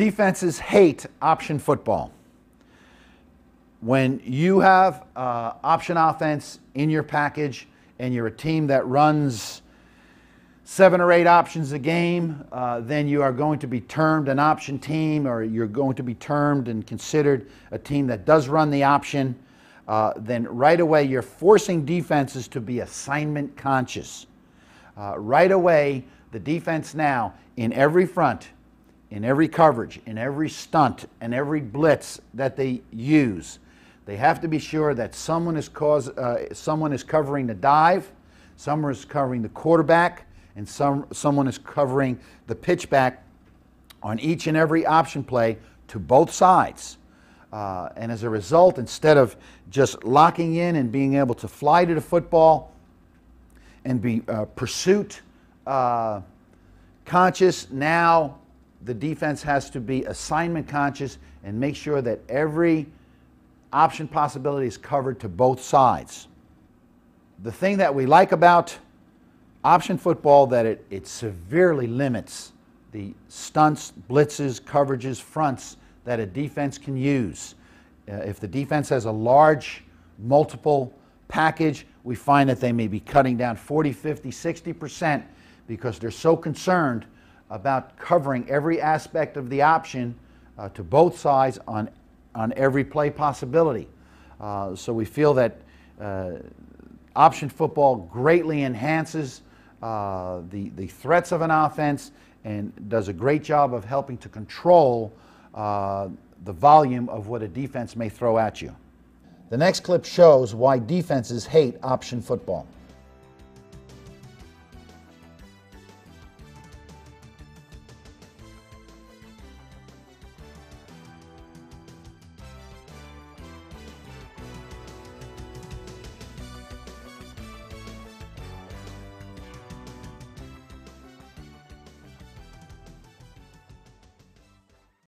Defenses hate option football. When you have option offense in your package and you're a team that runs 7 or 8 options a game, then you are going to be termed an option team, or you're going to be termed and considered a team that does run the option. Then right away you're forcing defenses to be assignment conscious. Right away, the defense now, in every front, in every coverage, in every stunt, and every blitz that they use, they have to be sure that someone is covering the dive, someone is covering the quarterback, and someone is covering the pitchback on each and every option play to both sides. And as a result, instead of just locking in and being able to fly to the football and be pursuit conscious, now the defense has to be assignment conscious and make sure that every option possibility is covered to both sides. The thing that we like about option football, that it severely limits the stunts, blitzes, coverages, fronts that a defense can use. If the defense has a large multiple package, we find that they may be cutting down 40, 50, 60% because they're so concerned about covering every aspect of the option to both sides on every play possibility. So we feel that option football greatly enhances the threats of an offense and does a great job of helping to control the volume of what a defense may throw at you. The next clip shows why defenses hate option football.